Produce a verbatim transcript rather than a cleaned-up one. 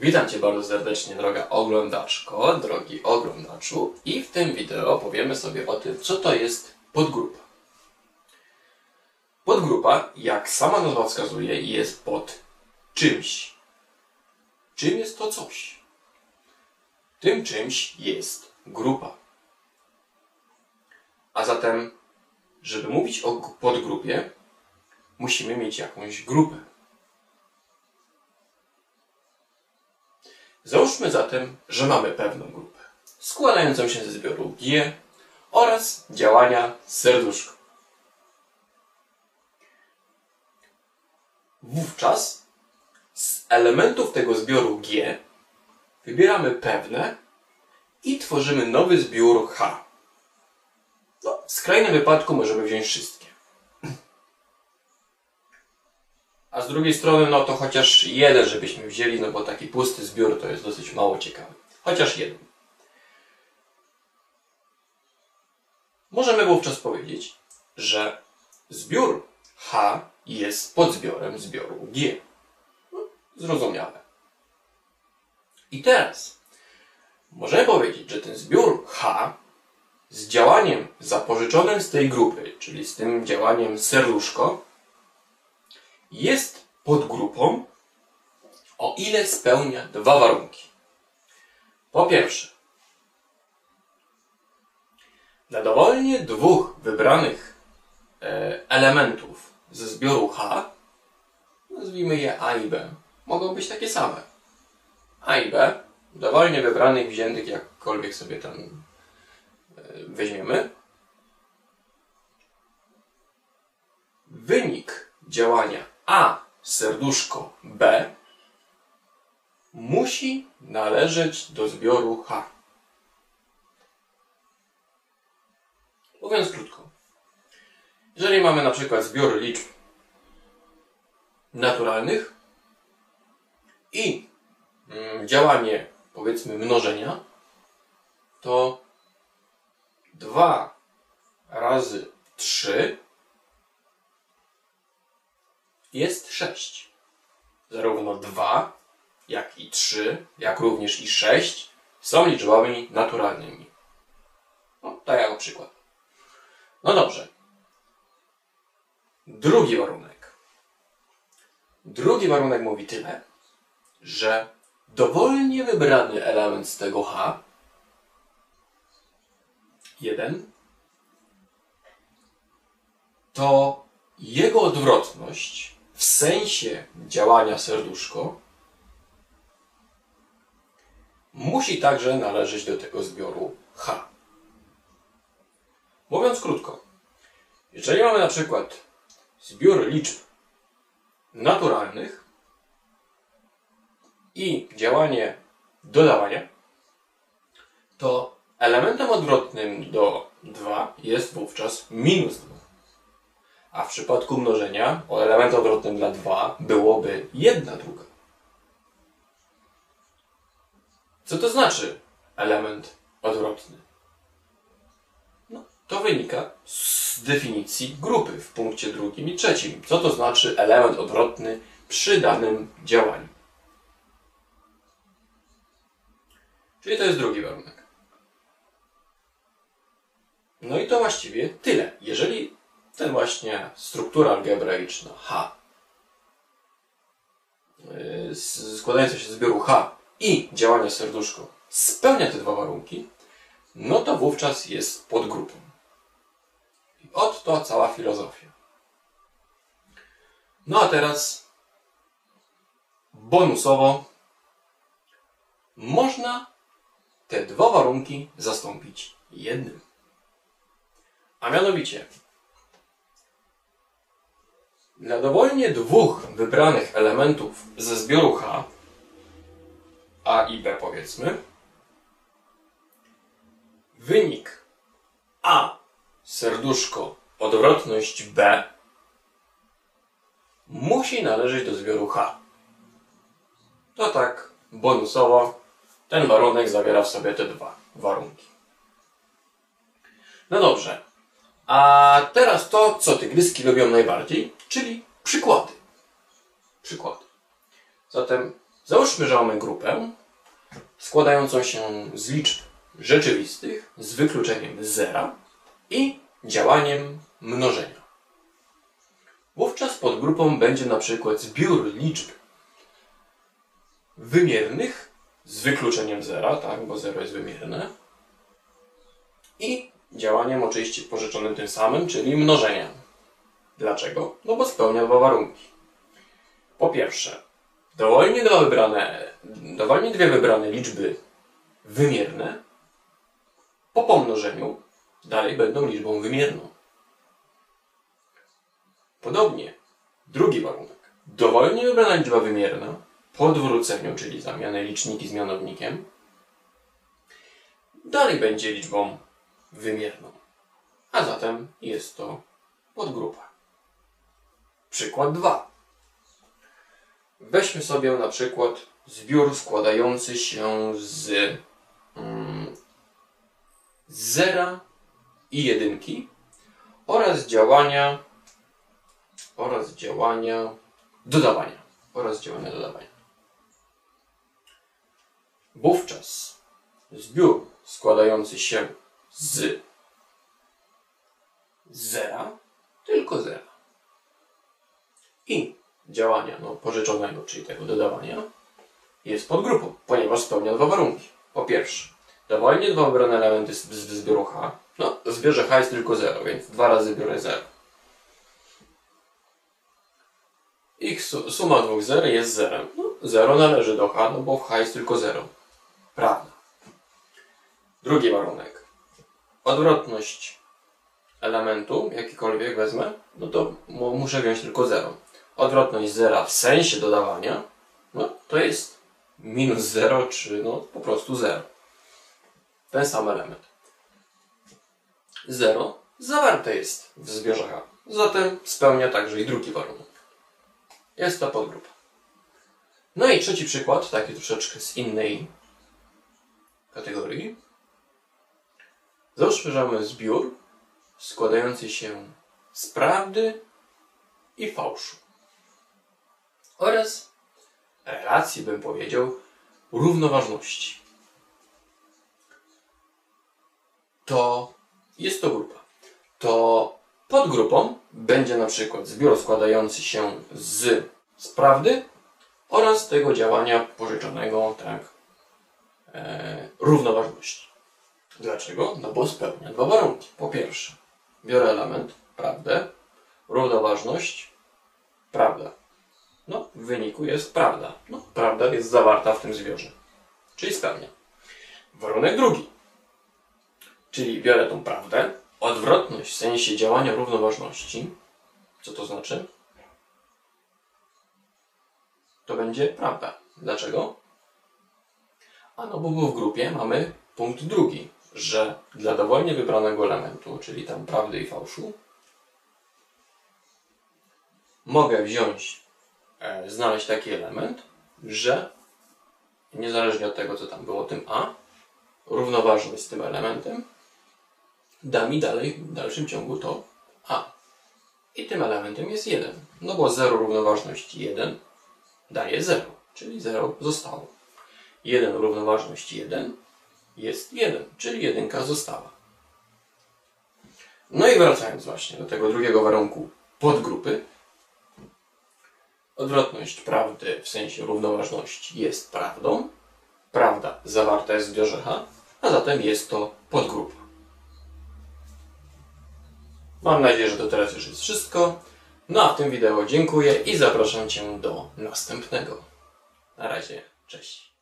Witam Cię bardzo serdecznie, droga oglądaczko, drogi oglądaczu, i w tym wideo powiemy sobie o tym, co to jest podgrupa. Podgrupa, jak sama nazwa wskazuje, jest pod czymś. Czym jest to coś? Tym czymś jest grupa. A zatem, żeby mówić o podgrupie, musimy mieć jakąś grupę. Załóżmy zatem, że mamy pewną grupę, składającą się ze zbioru G oraz działania serduszka. Wówczas z elementów tego zbioru G wybieramy pewne i tworzymy nowy zbiór H. No, w skrajnym wypadku możemy wziąć wszystkie. A z drugiej strony, no to chociaż jeden, żebyśmy wzięli, no bo taki pusty zbiór to jest dosyć mało ciekawy. Chociaż jeden. Możemy wówczas powiedzieć, że zbiór H jest podzbiorem zbioru G. No, zrozumiałe. I teraz możemy powiedzieć, że ten zbiór H z działaniem zapożyczonym z tej grupy, czyli z tym działaniem serduszko, jest podgrupą, o ile spełnia dwa warunki. Po pierwsze, dla dowolnie dwóch wybranych elementów ze zbioru H, nazwijmy je A i B, mogą być takie same. A i B, dowolnie wybranych, wziętych, jakkolwiek sobie tam weźmiemy, wynik działania A serduszko B musi należeć do zbioru H. Mówiąc krótko, jeżeli mamy na przykład zbiór liczb naturalnych i działanie, powiedzmy, mnożenia, to dwa razy trzy jest sześć. Zarówno dwa, jak i trzy, jak również i sześć są liczbami naturalnymi. No, tak jako przykład. No dobrze. Drugi warunek. Drugi warunek mówi tyle, że dowolnie wybrany element z tego H, jeden, to jego odwrotność w sensie działania serduszko musi także należeć do tego zbioru H. Mówiąc krótko, jeżeli mamy na przykład zbiór liczb naturalnych i działanie dodawania, to elementem odwrotnym do dwa jest wówczas minus dwa. A w przypadku mnożenia element odwrotnym dla dwa byłoby jedna druga. Co to znaczy element odwrotny? No, to wynika z definicji grupy w punkcie drugim i trzecim. Co to znaczy element odwrotny przy danym działaniu? Czyli to jest drugi warunek. No i to właściwie tyle. Jeżeli ten właśnie struktura algebraiczna H, składająca się z zbioru H i działania serduszko, spełnia te dwa warunki, no to wówczas jest podgrupą. I od to cała filozofia. No a teraz bonusowo można te dwa warunki zastąpić jednym. A mianowicie, dla dowolnie dwóch wybranych elementów ze zbioru H, A i B powiedzmy, wynik A serduszko odwrotność B musi należeć do zbioru H. To tak bonusowo ten warunek zawiera w sobie te dwa warunki. No dobrze, a teraz to, co tygryski lubią najbardziej, czyli przykłady. Przykłady. Zatem Załóżmy, że mamy grupę składającą się z liczb rzeczywistych z wykluczeniem zera i działaniem mnożenia. Wówczas pod grupą będzie na przykład zbiór liczb wymiernych z wykluczeniem zera, tak, bo zero jest wymierne, i działaniem oczywiście pożyczonym tym samym, czyli mnożeniem. Dlaczego? No bo spełnia dwa warunki. Po pierwsze, dowolnie, dwa wybrane, dowolnie dwie wybrane liczby wymierne po pomnożeniu dalej będą liczbą wymierną. Podobnie, drugi warunek. Dowolnie wybrana liczba wymierna po odwróceniu, czyli zamianę liczniki z mianownikiem, dalej będzie liczbą wymierną. A zatem jest to podgrupa. Przykład drugi. Weźmy sobie na przykład zbiór składający się z mm, zera i jedynki oraz działania oraz działania dodawania oraz działania dodawania. Wówczas zbiór składający się z zera, tylko zera i działania no, pożyczonego, czyli tego dodawania, jest podgrupą, ponieważ spełnia dwa warunki. Po pierwsze, dowolnie dwa wybrane elementy z zbioru H. No, w zbiorze H jest tylko zero, więc dwa razy biorę zero. Ich suma dwóch zer jest zerem. No, zero należy do H, no bo w H jest tylko zero. Prawda. Drugi warunek. Odwrotność elementu, jakikolwiek wezmę, no to muszę wziąć tylko zero. Odwrotność zera w sensie dodawania, no to jest minus zero, czy no po prostu zero. Ten sam element. zero zawarte jest w zbiorze H. Zatem spełnia także i drugi warunek. Jest to podgrupa. No i trzeci przykład, taki troszeczkę z innej kategorii. Załóżmy, że mamy zbiór składający się z prawdy i fałszu oraz relacji, bym powiedział, równoważności. To jest to grupa. To pod grupą będzie na przykład zbiór składający się z, z prawdy oraz tego działania pożyczonego, tak, e, równoważności. Dlaczego? No bo spełnia dwa warunki. Po pierwsze, biorę element, prawdę, równoważność, prawda. No, w wyniku jest prawda. No, prawda jest zawarta w tym zbiorze. Czyli spełnia. Warunek drugi. Czyli biorę tą prawdę, odwrotność w sensie działania równoważności. Co to znaczy? To będzie prawda. Dlaczego? A no bo w grupie mamy punkt drugi, że dla dowolnie wybranego elementu, czyli tam prawdy i fałszu, mogę wziąć, e, znaleźć taki element, że niezależnie od tego, co tam było tym A, równoważność z tym elementem da mi dalej, w dalszym ciągu to A. I tym elementem jest jeden. No bo zero równoważności jeden daje zero, czyli zero zostało. jeden równoważność jeden jest jeden, czyli jedynka została. No i wracając właśnie do tego drugiego warunku podgrupy, odwrotność prawdy w sensie równoważności jest prawdą. Prawda zawarta jest w zbiorze H, a zatem jest to podgrupa. Mam nadzieję, że to teraz już jest wszystko. No a w tym wideo dziękuję i zapraszam Cię do następnego. Na razie, cześć.